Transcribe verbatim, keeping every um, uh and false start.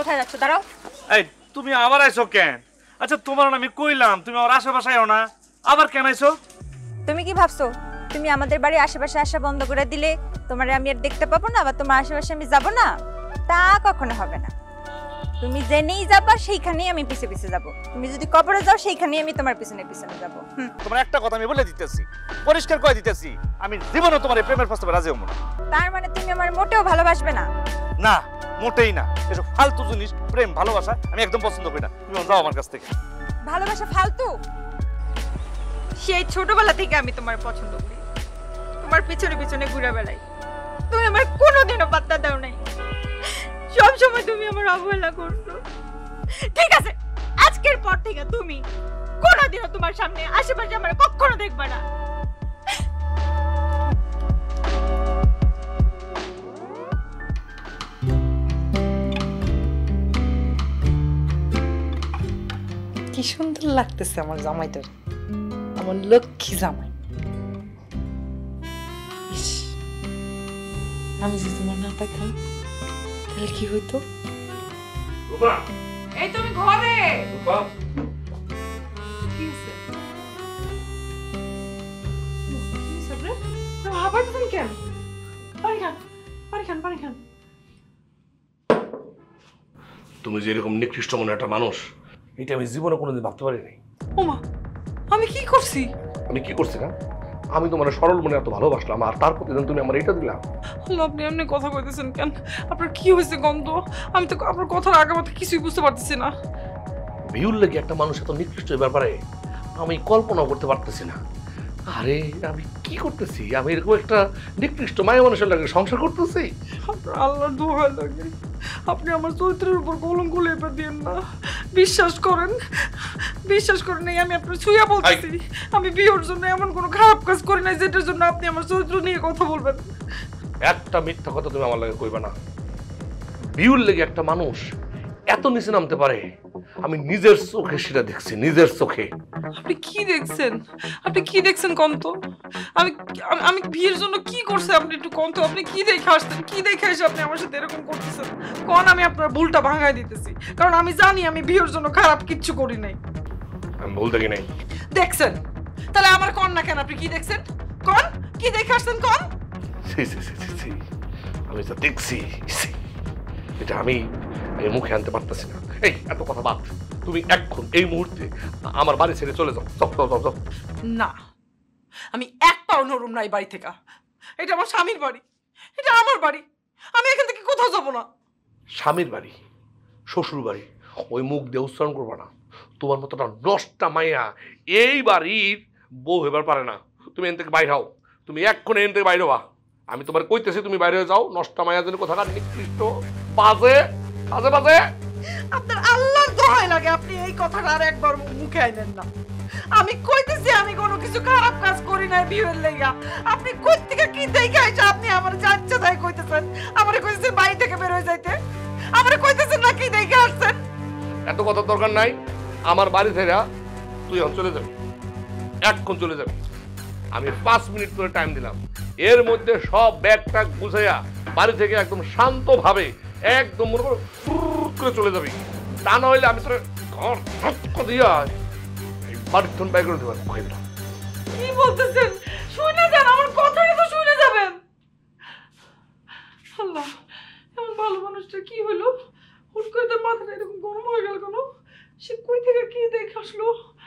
কোথায় যাচ্ছ? দাঁড়াও, এই তুমি আবার আইছো কেন? আচ্ছা তোমার নামে কইলাম তুমি আমার আশেপাশে আইও না, আবার কেন আইছো? তুমি কি ভাবছো তুমি আমাদের বাড়ি আশেপাশে আসা বন্ধ করে দিলে তোমারে আমি আর দেখতে পাবো না, আবার তোমার আশেপাশে আমি যাব না? তা কখনো হবে না। তুমি জেনেই যাবা সেইখানেই আমি পিছে পিছে যাব। তুমি যদি কবরে যাও সেইখানেই আমি তোমার পিছনে পিছনে যাব। তোমার একটা কথা আমি বলে দিতেছি, পরিষ্কার কই দিতেছি, আমি জীবনে তোমার এই প্রেমের প্রস্তাবে রাজি হব না। তার মানে তুমি আমার মোটেও ভালোবাসবে না? না, মোটেই না। এসব ফালতু জিনিস, প্রেম ভালোবাসা আমি একদম পছন্দ করি না। তুমি যাও আমার কাছ থেকে। ভালোবাসা ফালতু? সেই ছোটবেলা থেকে আমি তোমার পছন্দ করি, তোমার পিছনে পিছনে ঘুরে বেড়াই, তুমি আমার কোনোদিনও পাত্তা দাও নাই, সব সময় তুমি আমার অবহেলা করছো। ঠিক আছে, আজকের পর থেকে তুমি কোনোদিনও তোমার সামনে আশেপাশে আমার কখনো দেখবা না। কি সুন্দর লাগতেছে আমার জামাইটার, আমার লক্ষ্মী জামাই। আমি যদি তোমার না পাইতাম তাহলে কি হইতো? এই তুমি ঘরে আবার তুমি কেন? পানি খান, পানি খান, পানি খান। তুমি যে এরকম নিকৃষ্ট মনে একটা মানুষ, এটা আমি জীবনে কোনোদিন ভাবতে পারিনি। ওমা, আমি কি করছি? আমি কি করছি না? আমি তোমার সরল মনে এত ভালোবাসলাম, আর তার প্রতিদিন তুমি আমার এটা দিলাম। আপনি এমনি কথা কইতেছেন কেন? আপনার কি হয়েছে গন্ধ? আমি তো আপনার কথার আগা মাথা কিছুই বুঝতে পারতেছি না। বিউল লেগে একটা মানুষ এত নিকৃষ্ট ব্যাপারে আমি কল্পনা করতে পারতেছি না। আরে আমি কি করতেছি? আমি এরকম একটা নিকৃষ্ট মায়া মানুষের লাগে সংসার করতেছি? আপনার আল্লাহর দোয়া লাগে আপনি আমার চরিত্রের উপর কলঙ্ক লেপে দেন না। বিশ্বাস করেন, বিশ্বাস করেন, এই আমি আপনার ছুঁয়া বলতেছি, আমি বিয়ের জন্য এমন কোনো খারাপ কাজ করি নাই যেটার জন্য আপনি আমার চরিত্র নিয়ে কথা বলবেন। একটা মিথ্যা কথা তুমি আমার লাগে কইবা না। বিউল লেগে একটা মানুষ এত নিচে নামতে পারে, আমি নিজের চোখে সেটা দেখছি, নিজের চোখে। আপনি কি দেখছেন? আপনি কি দেখছেন কন্ত? আমি আমি বিয়ের জন্য কি করছি? আপনি একটু কন্ত, আপনি কি দেখে আসছেন? কি দেখে এসে আপনি আমার সাথে এরকম করতেছেন? কোন আমি আপনার ভুলটা ভাঙাই দিতেছি, কারণ আমি জানি আমি বিয়ের জন্য খারাপ কিচ্ছু করি নাই। আমি ভুল দেখি নাই। দেখছেন? তাহলে আমার কোন না কেন? আপনি কি দেখছেন কোন? কি দেখে আসছেন কোন? আমি তো দেখছি, এটা আমি মুখে আনতে পারতেছি না। এই এত কথা বাদ, তুমি এখন এই মুহূর্তে আমার বাড়ি ছেড়ে চলে যাও। না, আমি এক পাও নরম না এই বাড়ি থেকে। এটা আমার স্বামীর বাড়ি, এটা আমার বাড়ি, আমি এখান থেকে কোথাও যাব না। স্বামীর বাড়ি, শ্বশুর বাড়ি, ওই মুখ দিয়ে উচ্চারণ করবো না। তোমার মতোটা নষ্টা মায়া এই বাড়ির বউ হইবার পারে না। তুমি এখান থেকে বাইরে হও, তুমি এক্ষুনি এখান থেকে বাইরে হওয়া। আমি তোমার কইতেছি তুমি বাইরে হয়ে যাও। নষ্টা মায়া যেন কোথাকার নিকৃষ্ট বাজে বাজে বাজে। আপনার আল্লাহর দোহাই লাগে আপনি এই কথাটা আর একবার মুখে আনেন না। আমি কইতেছি আমি কোনো কিছু খারাপ কাজ করি না বিয়ের লাগা। আপনি কই থেকে কি দেখে আইছেন? আপনি আমার যাচ্ছে তাই কইতেছেন, আমারে কইতেছেন বাড়ি থেকে বের হয়ে যাইতে, আমারে কইতেছেন না কি দেখে আসছেন? এত কথা দরকার নাই। আমার বাড়ি থেকে তুই চলে যাবি, এক্ষুন চলে যাবি। আমি পাঁচ মিনিট করে টাইম দিলাম, এর মধ্যে সব ব্যাগটা গুছাইয়া বাড়ি থেকে একদম শান্তভাবে একদম মনে করো করে চলে যাবি। তা না হইলে আমি তোর ঘর দিয়ে বাড়ির বাইরে করে দেবো। কি বলতেছেন? শুনে যান, আমার কথাটা তো শুনে যাবেন। আল্লাহ, এমন ভালো মানুষটা কি হলো? হুট করে তার মাথাটা এরকম গরম হয়ে গেল কেন? সে কই থেকে কি দেখে আসলো?